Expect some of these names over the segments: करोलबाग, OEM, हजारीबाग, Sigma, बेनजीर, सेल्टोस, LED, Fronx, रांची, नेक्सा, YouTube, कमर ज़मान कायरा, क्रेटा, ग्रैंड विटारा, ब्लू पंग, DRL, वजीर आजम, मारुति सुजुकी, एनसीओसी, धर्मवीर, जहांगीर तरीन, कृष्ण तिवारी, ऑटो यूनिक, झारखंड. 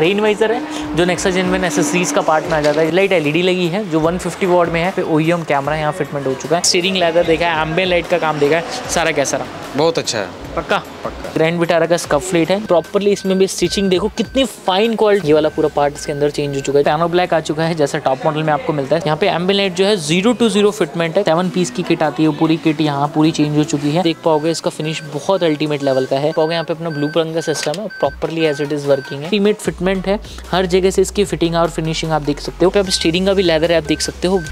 Rain visor है जो नेक्सा जेन में एसेसरीज का पार्ट में आ जाता है। लाइट एलईडी लगी है जो 150 वॉट में है। फिर OEM कैमरा यहाँ फिटमेंट हो चुका है। स्टीयरिंग लेदर देखा है, एम्बिएंट लाइट का काम देखा है, सारा कैसा रहा? बहुत अच्छा है, पक्का पक्का। ग्रैंड विटारा का स्कफ प्लेट है प्रॉपर्ली, इसमें भी स्टिचिंग देखो कितनी फाइन क्वालिटी। ये वाला पूरा पार्ट इसके अंदर चेंज हो चुका है। पैनो ब्लैक आ चुका है जैसा टॉप मॉडल में आपको मिलता है। यहाँ पे एम्बिएंट जो है 0 to 0 फिटमेंट है। 7 पीस की किट आती है, पूरी किट यहाँ पूरी चेंज हो चुकी है। देख पाओगे इसका फिनिश बहुत अल्टीमेट लेवल का है। पाओगे यहाँ पे अपना ब्लू पंग का सिस्टम है, properly as it is working है। टीमेट फिटमेंट है, हर जगह से इसकी फिटिंग और फिनिशिंग आप देख सकते हो। आप स्टीयरिंग का भी लेदर है, आप देख सकते हो।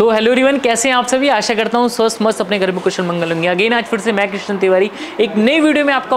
तो हेलो एवरीवन, कैसे हैं आप सभी? आशा करता हूँ स्वस्थ मस्त अपने घर में कुशल मंगल होंगे। अगेन आज फिर से मैं कृष्ण तिवारी एक नई वीडियो में आपका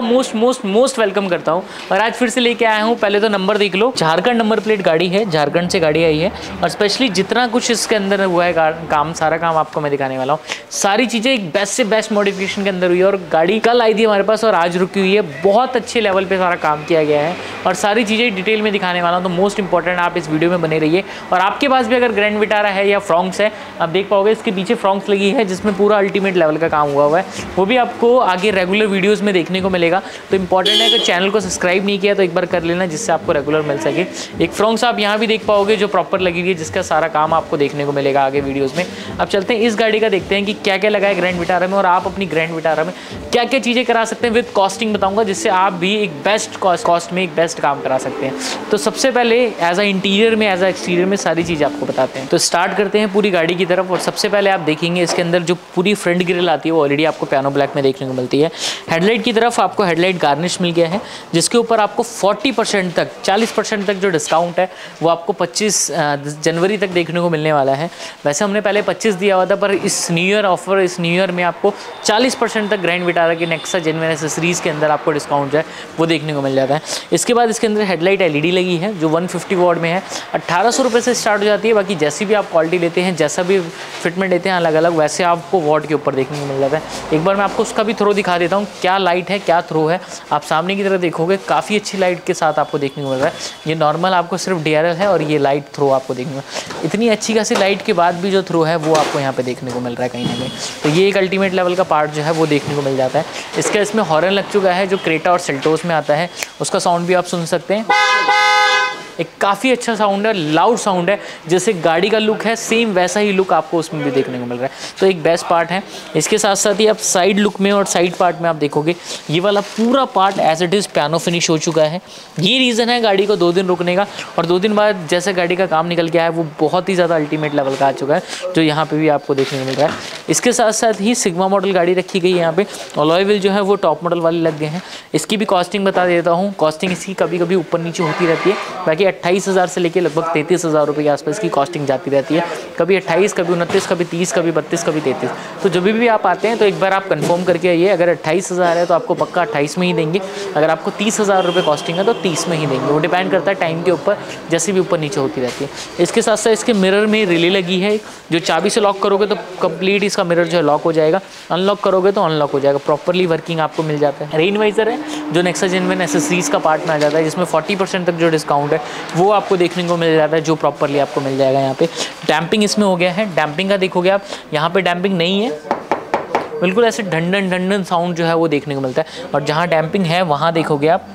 मोस्ट वेलकम करता हूँ। और आज फिर से लेके आया हूँ, पहले तो नंबर देख लो, झारखंड नंबर प्लेट गाड़ी है, झारखंड से गाड़ी आई है। और स्पेशली जितना कुछ इसके अंदर हुआ है काम, सारा काम आपको मैं दिखाने वाला हूँ। सारी चीज़ें एक बेस्ट से बेस्ट मॉडिफिकेशन के अंदर हुई है। और गाड़ी कल आई थी हमारे पास और आज रुकी हुई है। बहुत अच्छे लेवल पर सारा काम किया गया है और सारी चीज़ें डिटेल में दिखाने वाला हूँ। तो मोस्ट इंपॉर्टेंट आप इस वीडियो में बने रहिए। और आपके पास भी अगर ग्रैंड विटारा है या फ्रॉन्क्स है, आप देख पाओगे इसके पीछे फ्रॉन्क्स लगी है जिसमें पूरा अल्टीमेट लेवल का काम हुआ हुआ है। वो भी आपको आगे रेगुलर वीडियोस में देखने को मिलेगा। तो इंपॉर्टेंट है कि चैनल को सब्सक्राइब नहीं किया तो एक बार कर लेना, जिससे आपको रेगुलर मिल सके। एक फ्रॉन्क्स आप यहाँ भी देख पाओगे जो प्रॉपर लगी हुई है, जिसका सारा काम आपको देखने को मिलेगा आगे वीडियोज़ में। अब चलते हैं इस गाड़ी का, देखते हैं कि क्या क्या लगा है ग्रैंड विटारा में और आप अपनी ग्रैंड विटारा में क्या क्या चीज़ें करा सकते हैं। विद कॉस्टिंग बताऊँगा, जिससे आप भी एक बेस्ट कॉस्ट में एक बेस्ट काम करा सकते हैं। तो सबसे पहले एज अ इंटीरियर में एज अ एक्सटीरियर में सारी चीज़ आपको बताते हैं। तो स्टार्ट करते हैं पूरी गाड़ी की तरफ। और सबसे पहले आप देखेंगे इसके अंदर जो पूरी फ्रंट ग्रिल आती है वो ऑलरेडी आपको पियानो ब्लैक में देखने को मिलती है। हेडलाइट की तरफ आपको हेडलाइट गार्निश मिल गया है, जिसके ऊपर आपको 40% तक 40% तक जो डिस्काउंट है वो आपको 25 जनवरी तक देखने को मिलने वाला है। वैसे हमने पहले 25 दिया हुआ था, पर इस न्यू ईयर ऑफर, इस न्यू ईयर में आपको 40% तक ग्रैंड विटारा की नेक्सा जेन्युइन एसेसरीज के अंदर आपको डिस्काउंट जो है वो देखने को मिल जाता है। इसके बाद इसके अंदर हेडलाइट LED लगी है जो 150 वॉट में है। 1800 रुपये से स्टार्ट हो जाती है। बाकी जैसी भी आप क्वालिटी लेते हैं, जैसा भी फिटमेंट देते हैं अलग अलग, वैसे आपको वॉट के ऊपर देखने को मिल जाता है। एक बार मैं आपको उसका भी थ्रो दिखा देता हूँ, क्या लाइट है क्या थ्रो है। आप सामने की तरफ देखोगे काफ़ी अच्छी लाइट के साथ आपको देखने को मिल रहा है। ये नॉर्मल आपको सिर्फ DRL है और ये लाइट थ्रो आपको देखने को, इतनी अच्छी खासी लाइट के बाद भी जो थ्रो है वो आपको यहाँ पर देखने को मिल रहा है कहीं ना कहीं। तो ये एक अल्टीमेट लेवल का पार्ट जो है वो देखने को मिल जाता है। इसका इसमें हॉर्न लग चुका है जो क्रेटा और सेल्टोस में आता है, उसका साउंड भी आप सुन सकते हैं। एक काफ़ी अच्छा साउंड है, लाउड साउंड है। जैसे गाड़ी का लुक है सेम वैसा ही लुक आपको उसमें भी देखने को मिल रहा है, तो एक बेस्ट पार्ट है। इसके साथ साथ ही आप साइड लुक में और साइड पार्ट में आप देखोगे ये वाला पूरा part as it is piano finish हो चुका है। ये रीज़न है गाड़ी को 2 दिन रुकने का। और 2 दिन बाद जैसे गाड़ी का काम निकल के आया है वो बहुत ही ज़्यादा अल्टीमेट लेवल का आ चुका है, जो यहाँ पर भी आपको देखने को मिल रहा है। इसके साथ साथ ही सिग्मा मॉडल गाड़ी रखी गई है यहाँ पे। अलॉय व्हील जो है वो टॉप मॉडल वाले लग गए हैं। इसकी भी कॉस्टिंग बता देता हूँ, कॉस्टिंग इसकी कभी कभी ऊपर नीचे होती रहती है। 28,000 से लेकर लगभग 33,000 रुपये के आसपास की कॉस्टिंग जाती रहती है, कभी 28, कभी 29, कभी 30, कभी 32, कभी 33। तो जब भी आप आते हैं तो एक बार आप कंफर्म करके आइए। अगर 28,000 है तो आपको पक्का 28 में ही देंगे। अगर आपको 30,000 रुपये कॉस्टिंग है तो 30 में ही देंगे। वो डिपेंड करता है टाइम के ऊपर, जैसे भी ऊपर नीचे होती रहती है। इसके साथ साथ इसके मिरर में रिले लगी है, जो चाबी से लॉक करोगे तो कंप्लीट इसका मिरर जो है लॉक हो जाएगा, अनलॉक करोगे तो अनलॉक हो जाएगा। प्रॉपरली वर्किंग आपको मिल जाता है। रेन वाइजर है जो नेक्सा जेन्युइन एसेसरीज का पार्ट में आ जाता है, जिसमें 40% तक जो डिस्काउंट है वो आपको देखने को मिल जाता है, जो प्रॉपरली आपको मिल जाएगा यहाँ पे। डैम्पिंग इसमें हो गया है। डैम्पिंग का देखोगे आप, यहाँ पे डैम्पिंग नहीं है, बिल्कुल ऐसे ढंडन ढंडन साउंड जो है वो देखने को मिलता है। और जहाँ डैम्पिंग है वहाँ देखोगे आप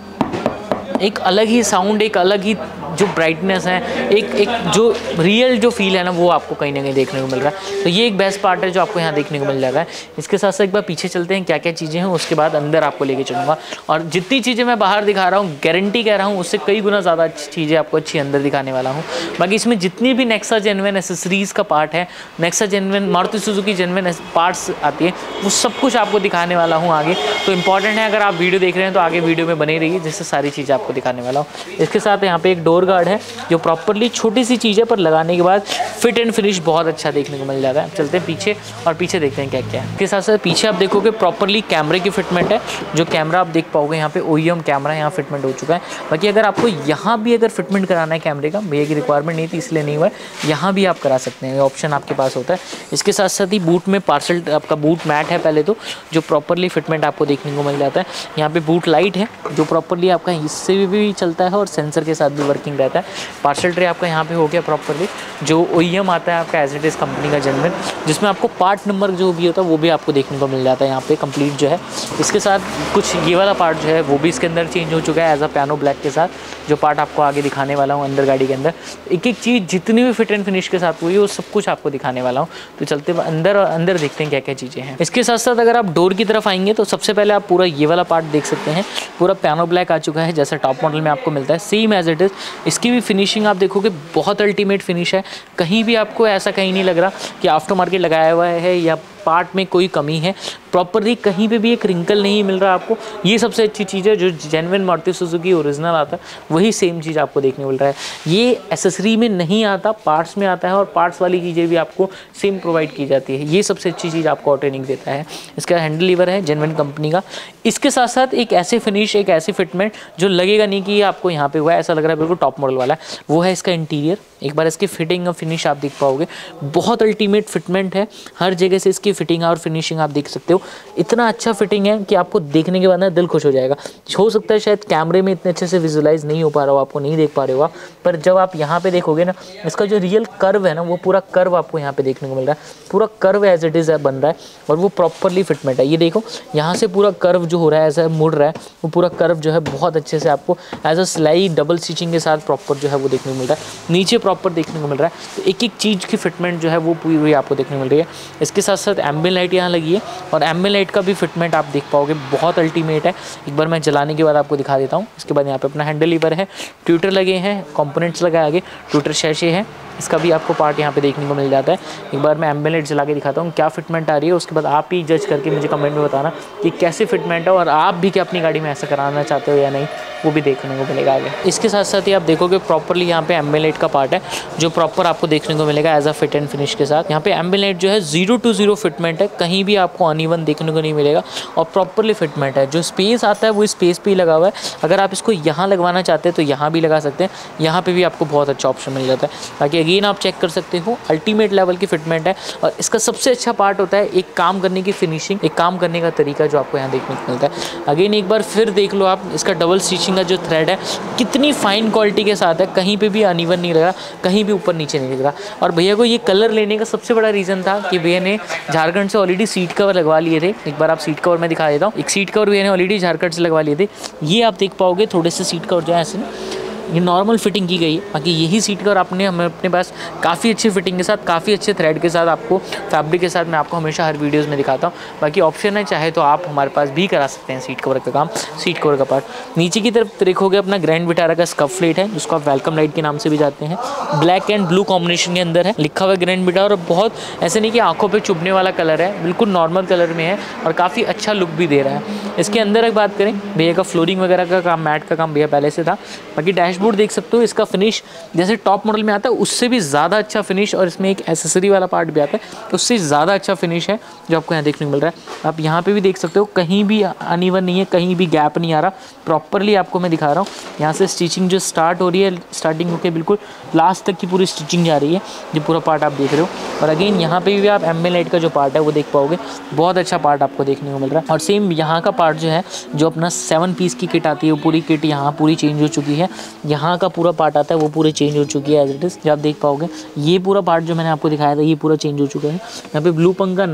एक अलग ही साउंड, एक अलग ही जो ब्राइटनेस है, एक जो रियल जो फील है ना, वो आपको कहीं ना कहीं देखने को मिल रहा है। तो ये एक बेस्ट पार्ट है जो आपको यहाँ देखने को मिल जाता है। इसके साथ साथ एक बार पीछे चलते हैं, क्या क्या चीज़ें हैं उसके बाद अंदर आपको लेके चलूँगा। और जितनी चीज़ें मैं बाहर दिखा रहा हूँ, गारंटी कह रहा हूँ, उससे कई गुना ज़्यादा अच्छी चीज़ें आपको अच्छी अंदर दिखाने वाला हूँ। बाकी इसमें जितनी भी नेक्सा जेन्युइन एसेसरीज़ का पार्ट है, नेक्सा genuine मारुति सुजुकी genuine parts आती है, वो सब कुछ आपको दिखाने वाला हूँ आगे। तो इंपॉर्टेंट है अगर आप वीडियो देख रहे हैं तो आगे वीडियो में बने रहिए, जिससे सारी चीज़ें आपको दिखाने वाला हूँ। इसके साथ यहाँ पे एक डोर गार्ड है जो प्रॉपरली छोटी सी चीज़ है, पर लगाने के बाद फिट एंड फिनिश बहुत अच्छा देखने को मिल जाता है। चलते हैं पीछे और पीछे देखते हैं क्या क्या है। इसके साथ साथ पीछे आप देखोगे प्रॉपरली कैमरे की फिटमेंट है, जो कैमरा आप देख पाओगे यहाँ पे OEM कैमरा यहाँ फिटमेंट हो चुका है। बाकी अगर आपको यहाँ भी अगर फिटमेंट कराना है कैमरे का, भैया की रिक्वायरमेंट नहीं थी इसलिए नहीं हुआ, यहाँ भी आप करा सकते हैं, ऑप्शन आपके पास होता है। इसके साथ साथ ही बूट में पार्सल आपका बूट मैट है पहले तो, जो प्रॉपरली फिटमेंट आपको देखने को मिल जाता है। यहाँ पर बूट लाइट है जो प्रॉपरली आपका इससे भी चलता है और सेंसर के साथ भी वर्किंग रहता है। पार्सल ट्रे आपका यहाँ पे हो गया प्रॉपरली, जो OEM आता है आपका एज इट इज़ कंपनी का जेनवन, जिसमें आपको पार्ट नंबर जो भी होता है वो भी आपको देखने को मिल जाता है यहाँ पे कंप्लीट जो है। इसके साथ कुछ ये वाला पार्ट जो है वो भी इसके अंदर चेंज हो चुका है एज अ पियानो ब्लैक के साथ, जो पार्ट आपको आगे दिखाने वाला हूँ अंदर गाड़ी के अंदर। एक एक चीज़ जितनी भी फिट एंड फिनिश के साथ हुई है वो सब कुछ आपको दिखाने वाला हूँ। तो चलते अंदर और अंदर देखते हैं क्या क्या चीज़ें हैं। इसके साथ साथ अगर आप डोर की तरफ आएंगे तो सबसे पहले आप पूरा ये वाला पार्ट देख सकते हैं, पूरा पियानो ब्लैक आ चुका है जैसा टॉप मॉडल में आपको मिलता है, सेम एज इट इज़। इसकी भी फिनिशिंग आप देखोगे बहुत अल्टीमेट फिनिश है, कहीं भी आपको ऐसा कहीं नहीं लग रहा कि आफ्टर मार्केट लगाया हुआ है या पार्ट में कोई कमी है। प्रॉपरली कहीं पे भी एक रिंकल नहीं मिल रहा आपको। ये सबसे अच्छी चीज़ है, जो जेन्युइन मारुति सुजुकी ओरिजिनल आता है वही सेम चीज़ आपको देखने मिल रहा है। ये एसेसरी में नहीं आता, पार्ट्स में आता है, और पार्ट्स वाली चीज़ें भी आपको सेम प्रोवाइड की जाती है। ये सबसे अच्छी चीज़ आपको ऑटो यूनिक देता है। इसका हैंडल लीवर है जेन्युइन कंपनी का। इसके साथ साथ एक ऐसे फिनिश, एक ऐसी फिटमेंट जो लगेगा नहीं कि आपको यहाँ पर हुआ है, ऐसा लग रहा है बिल्कुल टॉप मॉडल वाला है। वो है इसका इंटीरियर। एक बार इसकी फिटिंग और फिनिश आप देख पाओगे, बहुत अल्टीमेट फिटमेंट है। हर जगह से इसकी फिटिंग और फिनिशिंग आप देख सकते हो। इतना अच्छा फिटिंग है कि आपको देखने के बाद ना दिल खुश हो जाएगा। हो सकता है शायद कैमरे में इतने अच्छे से विजुलाइज नहीं हो पा रहा हो, आपको नहीं देख पा रहे हो आप, पर जब आप यहाँ पे देखोगे ना, इसका जो रियल कर्व है ना, वो पूरा कर्व आपको यहाँ पे देखने को मिल रहा है। पूरा कर्व एज इट इज़ बन रहा है और वो प्रॉपरली फिटमेंट है। ये देखो, यहाँ से पूरा कर्व जो हो रहा है, ऐसा मुड़ रहा है, वो पूरा कर्व जो है बहुत अच्छे से आपको एज अ सिलाई डबल स्टिचिंग के साथ प्रॉपर जो है वो देखने को मिल रहा है। नीचे प्रॉपर देखने को मिल रहा है। तो एक एक चीज़ की फिटमेंट जो है वो पूरी हुई आपको देखने को मिल रही है। इसके साथ साथ एम्बिएंट लाइट यहाँ लगी है, और एम्बिएंट लाइट का भी फिटमेंट आप देख पाओगे, बहुत अल्टीमेट है। एक बार मैं जलाने के बाद आपको दिखा देता हूँ। इसके बाद यहाँ पे अपना हैंडल लीवर है, ट्विटर लगे हैं, कंपोनेंट्स लगाए आगे, ट्विटर शैशे है, इसका भी आपको पार्ट यहाँ पे देखने को मिल जाता है। एक बार मैं एम्बिएंट लाइट जला के दिखाता हूँ क्या फिटमेंट आ रही है, उसके बाद आप ही जज करके मुझे कमेंट में बताना कि कैसे फिटमेंट है, और आप भी क्या अपनी गाड़ी में ऐसा कराना चाहते हो या नहीं, वो भी देखने को मिलेगा आगे। इसके साथ साथ ही आप देखोगे प्रॉपरली यहाँ पे एम्बिएंट लाइट का पार्ट है, जो प्रॉपर आपको देखने को मिलेगा as a fit and finish के साथ। यहाँ पे एम्बिएंट लाइट जो है 0 to 0 फिटमेंट है, कहीं भी आपको अनइवन देखने को नहीं मिलेगा, और प्रॉपरली फिटमेंट है। जो स्पेस आता है वो स्पेस पर ही लगा हुआ है। अगर आप इसको यहाँ लगवाना चाहते हैं तो यहाँ भी लगा सकते हैं, यहाँ पर भी आपको बहुत अच्छा ऑप्शन मिल जाता है। बाकी अगेन आप चेक कर सकते हो, अल्टीमेट लेवल की फिटमेंट है। और इसका सबसे अच्छा पार्ट होता है एक काम करने की फिनिशिंग, एक काम करने का तरीका, जो आपको यहाँ देखने को मिलता है। अगेन एक बार फिर देख लो आप, इसका डबल स्टिच का जो थ्रेड है कितनी फाइन क्वालिटी के साथ है, कहीं पे भी अनइवन नहीं लगा, कहीं भी ऊपर नीचे नहीं लगा। और भैया को ये कलर लेने का सबसे बड़ा रीज़न था कि भैया ने झारखंड से ऑलरेडी सीट कवर लगवा लिए थे। एक बार आप सीट कवर में दिखा देता हूँ, एक सीट कवर भैया ने ऑलरेडी झारखंड से लगवा लिए थे। ये आप देख पाओगे, थोड़े से सीट कवर जो है ऐसे, ये नॉर्मल फिटिंग की गई है। बाकी यही सीट कवर आपने हमें अपने पास काफ़ी अच्छी फिटिंग के साथ, काफ़ी अच्छे थ्रेड के साथ, आपको फैब्रिक के साथ मैं आपको हमेशा हर वीडियोस में दिखाता हूँ। बाकी ऑप्शन है, चाहे तो आप हमारे पास भी करा सकते हैं सीट कवर का काम, सीट कवर का पार्ट। नीचे की तरफ देखोगे अपना ग्रैंड विटारा का स्कफ प्लेट है, जिसको आप वेलकम लाइट के नाम से भी जानते हैं। ब्लैक एंड ब्लू कॉम्बिनेशन के अंदर है, लिखा हुआ ग्रैंड विटारा, और बहुत ऐसे नहीं कि आँखों पर चुभने वाला कलर है, बिल्कुल नॉर्मल कलर में है और काफ़ी अच्छा लुक भी दे रहा है। इसके अंदर अगर बात करें, भैया का फ्लोरिंग वगैरह का काम, मैट का काम भैया पहले से था। बाकी डैश बोर्ड देख सकते हो, इसका फिनिश जैसे टॉप मॉडल में आता है उससे भी ज़्यादा अच्छा फिनिश, और इसमें एक एसेसरी वाला पार्ट भी आता है, उससे ज़्यादा अच्छा फिनिश है जो आपको यहाँ देखने को मिल रहा है। आप यहाँ पे भी देख सकते हो, कहीं भी अनइवन नहीं है, कहीं भी गैप नहीं आ रहा, प्रॉपरली आपको मैं दिखा रहा हूँ। यहाँ से स्टिचिंग जो स्टार्ट हो रही है, स्टार्टिंग होकर बिल्कुल लास्ट तक की पूरी स्टिचिंग जा रही है, जो पूरा पार्ट आप देख रहे हो। और अगेन यहाँ पर भी आप एम्बिएंट लाइट का जो पार्ट है वो देख पाओगे, बहुत अच्छा पार्ट आपको देखने को मिल रहा है। और सेम यहाँ का पार्ट जो है, जो अपना 7 पीस की किट आती है, वो पूरी किट यहाँ पूरी चेंज हो चुकी है। यहाँ का पूरा पार्ट आता है वो पूरी चेंज हो चुकी है एज इट इज़, जो आप देख पाओगे। ये पूरा पार्ट जो मैंने आपको दिखाया था, ये पूरा चेंज हो चुका है। यहाँ पे ब्लू पंग का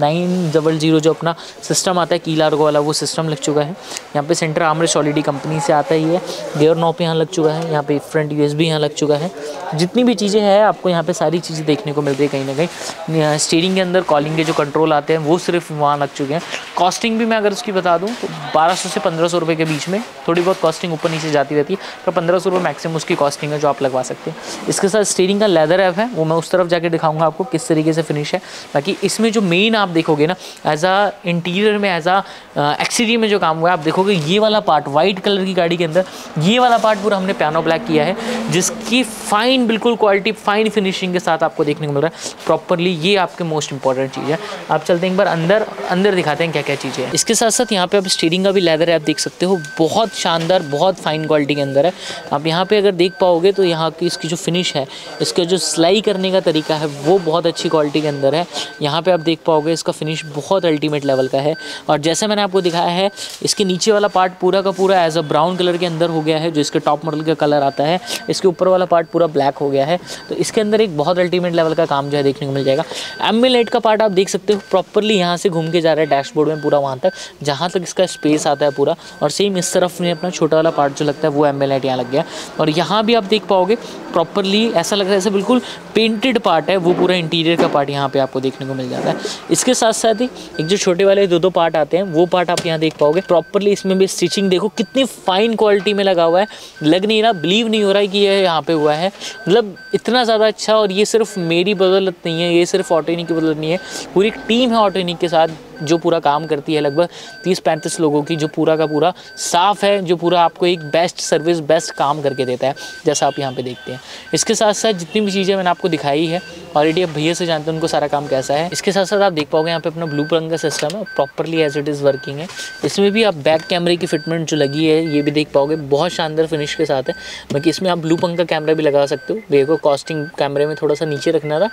900 जो अपना सिस्टम आता है, कीलार वाला, वो सिस्टम लग चुका है। यहाँ पे सेंटर आर्मरेस्ट ऑलरेडी कंपनी से आता ही है। गियर नॉब यहाँ लग चुका है, यहाँ पे फ्रंट USB यहाँ लग चुका है। जितनी भी चीज़ें हैं आपको यहाँ पर सारी चीज़ें देखने को मिल रही है। कहीं ना कहीं स्टीयरिंग के अंदर कॉलिंग के जो कंट्रोल आते हैं वो सिर्फ वहाँ लग चुके हैं। कॉस्टिंग भी मैं अगर उसकी बता दूँ तो 1200 से 1500 रुपये के बीच में, थोड़ी बहुत कॉस्टिंग ऊपर नीचे जाती रहती है, पर 1500 रुपये मैक्सिमम उसकी कॉस्टिंग है जो आप लगवा सकते हैं। इसके साथ स्टीयरिंग का लेदर ऐप है, वो मैं उस तरफ जाके दिखाऊंगा आपको किस तरीके से फिनिश है। बाकी इसमें जो मेन आप देखोगे ना, एज आ इंटीरियर में, एज आ एक्सटीरियर में जो काम हुआ है, आप देखोगे ये वाला पार्ट वाइट कलर की गाड़ी के अंदर, ये वाला पार्ट पूरा हमने पियानो ब्लैक किया है, जिसकी फाइन बिल्कुल क्वालिटी, फाइन फिनिशिंग के साथ आपको देखने को मिल रहा है प्रॉपरली। ये आपके मोस्ट इंपॉर्टेंट चीज़ है। आप चलते हैं एक बार अंदर, अंदर दिखाते हैं क्या क्या चीज़ें हैं। इसके साथ साथ यहाँ पे आप स्टीयरिंग का भी लेदर है, आप देख सकते हो, बहुत शानदार, बहुत फाइन क्वालिटी के अंदर है। आप यहाँ पे अगर देख पाओगे तो यहाँ की इसकी जो फिनिश है, इसका जो सिलाई करने का तरीका है वो बहुत अच्छी क्वालिटी के अंदर है। यहाँ पर आप देख पाओगे इसका फिनिश बहुत अल्टीमेट लेवल का है। और जैसे मैंने आपको दिखाया है, इसके नीचे वाला पार्ट पूरा का पूरा एज अ ब्राउन कलर के अंदर हो गया है, जो इसके टॉप मॉडल का कलर आता है। इसके ऊपर वाला पार्ट पूरा ब्लैक हो गया है, तो इसके अंदर एक बहुत अल्टीमेट लेवल का काम जो है देखने को मिल जाएगा। एम्बुलेट का पार्ट आप देख सकते हो, प्रॉपरली यहाँ से घूम के जा रहा है डैशबोर्ड में पूरा, वहाँ तक जहाँ तक इसका स्पेस आता है पूरा। और सेम इस तरफ में अपना छोटा वाला पार्ट जो लगता है वो एम्बुलेट यहाँ लग गया। और यहाँ भी आप देख पाओगे प्रॉपरली, ऐसा लग रहा है ऐसा बिल्कुल पेंटेड पार्ट है, वो पूरा इंटीरियर का पार्ट यहाँ पर आपको देखने को मिल जाता है। इसके साथ साथ ही एक जो छोटे वाले दो पार्ट आते हैं वो पार्ट आप यहाँ देख पाओगे प्रॉपरली। इसमें भी स्टिचिंग देखो कितनी फाइन क्वालिटी में लगा हुआ है, लग नहीं रहा, बिलीव नहीं हो रहा है कि यह यहाँ पे हुआ है, मतलब इतना ज़्यादा अच्छा। और ये सिर्फ मेरी बदौलत नहीं है, ये सिर्फ ऑटो यूनिक की बदौलत नहीं है, पूरी टीम है ऑटो यूनिक के साथ जो पूरा काम करती है, लगभग 30-35 लोगों की, जो पूरा का पूरा साफ है, जो पूरा आपको एक बेस्ट सर्विस, बेस्ट काम करके देता है, जैसा आप यहाँ पे देखते हैं। इसके साथ साथ जितनी भी चीज़ें मैंने आपको दिखाई है ऑलरेडी, आप भैया से जानते हैं उनको सारा काम कैसा है। इसके साथ साथ आप देख पाओगे यहाँ पे अपना ब्लू पंग का सिस्टम है, properly as it is working है। इसमें भी आप बैक कैमरे की फिटमेंट जो लगी है ये भी देख पाओगे, बहुत शानदार फिनिश के साथ है। बाकी इसमें आप ब्लू पंग का कैमरा भी लगा सकते हो, देखो कॉस्टिंग कैमरे में थोड़ा सा नीचे रखना था,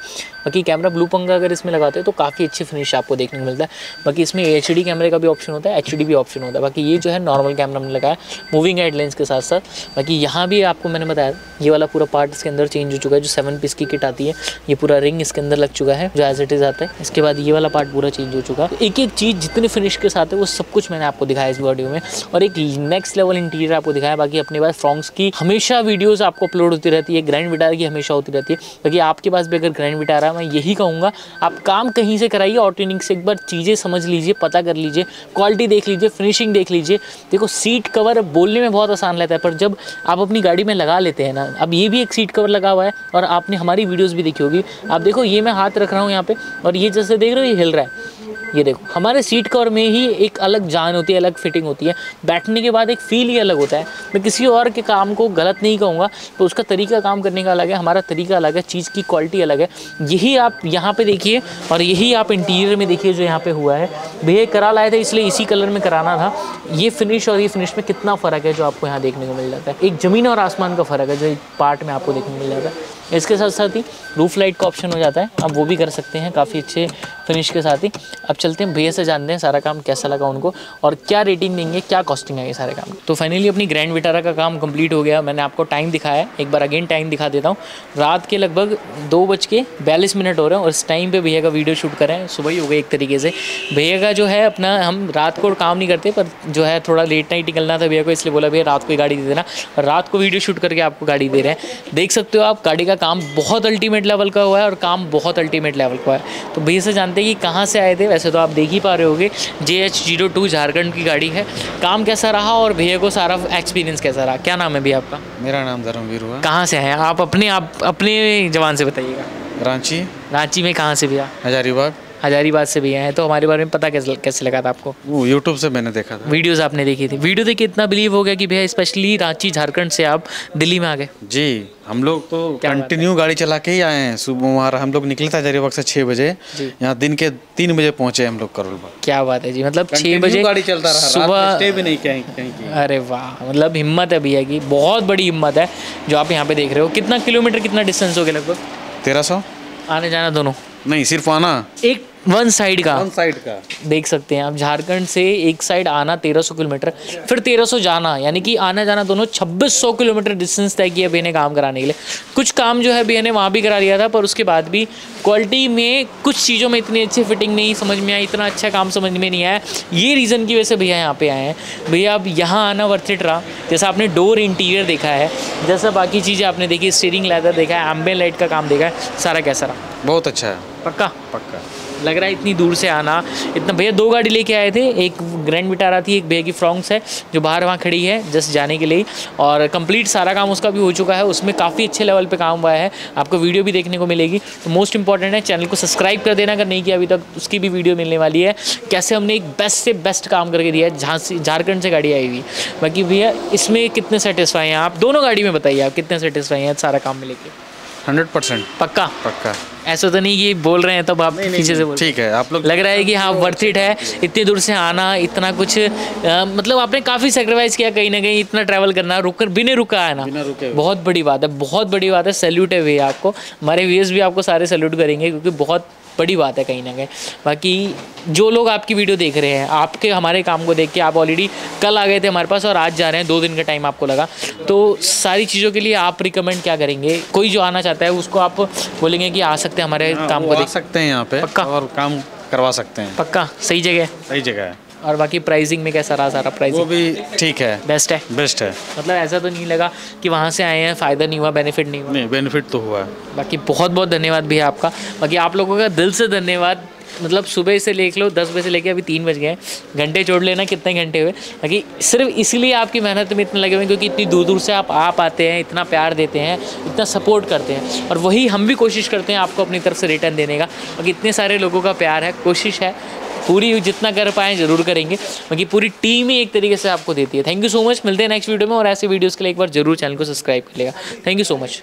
बाकी कैमरा ब्लू पंग का अगर इसमें लगाते हो तो काफ़ी अच्छी फिनिश आपको देखने को मिलता है। बाकी इसमें एचडी कैमरे का भी ऑप्शन होता है, एचडी भी ऑप्शन होता है। बाकी ये जो है नॉर्मल कैमरा में लगाया, मूविंग हेड लेंस के साथ साथ। बाकी यहाँ भी आपको मैंने बताया ये वाला पूरा पार्ट इसके अंदर चेंज हो चुका है, जो 7 पीस की किट आती है, ये पूरा रिंग इसके अंदर लग चुका है जो एज इट इज़ आता है। इसके बाद ये वाला पार्ट पूरा चेंज हो चुका है। एक एक चीज़ जितनी फिनिश के साथ है वो सब कुछ मैंने आपको दिखाया इस वीडियो में, और एक नेक्स्ट लेवल इंटीरियर आपको दिखाया। बाकी अपने पास फ्रॉन्क्स की हमेशा वीडियोज़ आपको अपलोड होती रहती है, ग्रैंड विटारा की हमेशा होती रहती है। बाकी आपके पास भी अगर ग्रैंड विटारा, मैं यही कहूँगा आप काम कहीं से कराइए, ऑटो यूनिक से एक बार चीज़ें समझ लीजिए, पता कर लीजिए, क्वालिटी देख लीजिए, फिनिशिंग देख लीजिए। देखो सीट कवर बोलने में बहुत आसान रहता है, पर जब आप अपनी गाड़ी में लगा लेते हैं ना, अब ये भी एक सीट कवर लगा हुआ है और आपने हमारी वीडियोस भी देखी होगी। आप देखो ये मैं हाथ रख रहा हूँ यहाँ पे, और ये जैसे देख रहे हो ये हिल रहा है, ये देखो हमारे सीट कवर में ही एक अलग जान होती है, अलग फिटिंग होती है, बैठने के बाद एक फ़ील ही अलग होता है। मैं किसी और के काम को गलत नहीं कहूँगा, तो उसका तरीका काम करने का अलग है, हमारा तरीका अलग है, चीज़ की क्वालिटी अलग है। यही आप यहाँ पे देखिए और यही आप इंटीरियर में देखिए जो यहाँ पे हुआ है। भैया करा लाए थे इसलिए इसी कलर में कराना था, ये फिनिश और ये फिनिश में कितना फ़र्क है जो आपको यहाँ देखने को मिल जाता है, एक ज़मीन और आसमान का फ़र्क है जो एक पार्ट में आपको देखने को मिल जाता है। इसके साथ साथ ही रूफ लाइट का ऑप्शन हो जाता है, आप वो भी कर सकते हैं काफ़ी अच्छे फिनिश के साथ ही। अब चलते हैं भैया से जानते हैं सारा काम कैसा लगा उनको और क्या रेटिंग देंगे, क्या कॉस्टिंग आएगी सारे काम। तो फाइनली अपनी ग्रैंड विटारा का काम कंप्लीट हो गया। मैंने आपको टाइम दिखाया है, एक बार अगेन टाइम दिखा देता हूँ। रात के लगभग 2:42 हो रहे हैं और इस टाइम पर भैया का वीडियो शूट कर रहे हैं, सुबह ही हो गई एक तरीके से। भैया का जो है अपना, हम रात को काम नहीं करते, पर जो है थोड़ा लेट नाइट निकलना था भैया को, इसलिए बोला भैया रात को ही गाड़ी दे देना, और रात को वीडियो शूट करके आपको गाड़ी दे रहे हैं। देख सकते हो आप गाड़ी काम बहुत अल्टीमेट लेवल का हुआ है और काम बहुत अल्टीमेट लेवल का है। तो भैया से जानते हैं कि कहाँ से आए थे। वैसे तो आप देख ही पा रहे होगे, JH02 झारखंड की गाड़ी है। काम कैसा रहा और भैया को सारा एक्सपीरियंस कैसा रहा? क्या नाम है भैया आपका? मेरा नाम धर्मवीर हुआ। कहाँ से हैं आप? अपने जवान से बताइएगा। रांची। रांची में कहाँ से भैया? हजारीबाग। हजारीबाग से भैया हैं, तो हमारे बारे में पता कैसे लगा था आपको? यूट्यूब से मैंने देखा था, वीडियोस आपने देखी थी, वीडियो देख के इतना बिलीव हो गया कि भैया स्पेशली रांची झारखंड से आप दिल्ली में आ गए। जी हम लोग तो कंटिन्यू गाड़ी चला के ही आए हैं। सुबह वहाँ हम लोग निकले थे हजारीबाग से 6 बजे, यहाँ दिन के 3 बजे पहुँचे हम लोग करोलबाग। क्या बात है जी, मतलब 6 बजे गाड़ी चलता रहा, सुबह स्टे भी नहीं कहीं। अरे वाह, मतलब हिम्मत है भैया की, बहुत बड़ी हिम्मत है जो आप यहाँ पे देख रहे हो। कितना किलोमीटर, कितना डिस्टेंस हो गया? लगभग 1300 आने जाना दोनों? नहीं, सिर्फ आना, एक वन साइड का देख सकते हैं आप। झारखंड से एक साइड आना 1300 किलोमीटर, फिर 1300 जाना, यानी कि आना जाना दोनों 2600 किलोमीटर डिस्टेंस तय किया भैया ने काम कराने के लिए। कुछ काम जो है भैया ने वहाँ भी करा लिया था, पर उसके बाद भी क्वालिटी में कुछ चीज़ों में इतनी अच्छी फिटिंग नहीं समझ में आई, इतना अच्छा काम समझ में नहीं आया। ये रीज़न की वजह से भैया यहाँ पर आए हैं। भैया अब यहाँ आना वर्थ इट रहा, जैसा आपने डोर इंटीरियर देखा है, जैसा बाकी चीज़ें आपने देखी, स्टीयरिंग लेदर देखा है, एम्बिएंट लाइट का काम देखा है, सारा कैसा रहा? बहुत अच्छा है। पक्का? पक्का लग रहा है इतनी दूर से आना, इतना। भैया 2 गाड़ी लेके आए थे, एक ग्रैंड विटारा थी, एक भैया की फ्रॉन्क्स है जो बाहर वहाँ खड़ी है जस्ट जाने के लिए, और कंप्लीट सारा काम उसका भी हो चुका है। उसमें काफ़ी अच्छे लेवल पे काम हुआ है, आपको वीडियो भी देखने को मिलेगी। तो मोस्ट इंपॉर्टेंट है चैनल को सब्सक्राइब कर देना अगर नहीं किया अभी तक, उसकी भी वीडियो मिलने वाली है, कैसे हमने एक बेस्ट से बेस्ट काम करके दिया है। झारखंड से गाड़ी आई हुई। बाकी भैया इसमें कितने सेटिस्फाई हैं आप? दोनों गाड़ी में बताइए आप कितने सेटिस्फाई हैं सारा काम मिले के? 100% पक्का पक्का, ऐसा तो नहीं कि बोल रहे हैं तब आप पीछे से बोल, ठीक है आप लोग लग रहा है कि हाँ वर्थ इट है, इतनी दूर से आना, इतना कुछ मतलब आपने काफ़ी सेक्रीफाइस किया कहीं ना कहीं, इतना ट्रैवल करना, रुककर बिना रुका आना, बहुत बड़ी बात है, बहुत बड़ी बात है। सैल्यूट है भैया आपको, हमारे व्यूअर्स भी आपको सारे सैल्यूट करेंगे क्योंकि बहुत बड़ी बात है कहीं ना कहीं। बाकी जो लोग आपकी वीडियो देख रहे हैं, आपके हमारे काम को देख के, आप ऑलरेडी कल आ गए थे हमारे पास और आज जा रहे हैं, 2 दिन का टाइम आपको लगा, तो सारी चीज़ों के लिए आप रिकमेंड क्या करेंगे? कोई जो आना चाहता है उसको आप बोलेंगे कि आ सकते हैं हमारे काम को देख सकते हैं यहाँ पे पक्का, और काम करवा सकते हैं पक्का, सही जगह, सही जगह है। और बाकी प्राइसिंग में कैसा रहा? सारा प्राइसिंग वो भी ठीक है, बेस्ट है, बेस्ट है, मतलब ऐसा तो नहीं लगा कि वहाँ से आए हैं फ़ायदा नहीं हुआ, बेनिफिट नहीं हुआ? नहीं, बेनिफिट तो हुआ है। बाकी बहुत बहुत धन्यवाद भी है आपका, बाकी आप लोगों का दिल से धन्यवाद। मतलब सुबह से देख लो 10 बजे से लेके अभी 3 बज गए हैं, घंटे जोड़ लेना कितने घंटे हुए, बाकी सिर्फ इसलिए आपकी मेहनत में इतने लगे हुए हैं क्योंकि इतनी दूर दूर से आप आ पाते हैं, इतना प्यार देते हैं, इतना सपोर्ट करते हैं, और वही हम भी कोशिश करते हैं आपको अपनी तरफ से रिटर्न देने का। बाकी इतने सारे लोगों का प्यार है, कोशिश है, पूरी जितना कर पाएँ ज़रूर करेंगे, बाकी पूरी टीम ही एक तरीके से आपको देती है। थैंक यू सो मच, मिलते हैं नेक्स्ट वीडियो में, और ऐसे वीडियोज़ के लिए एक बार जरूर चैनल को सब्सक्राइब कर लेगा। Thank you so much.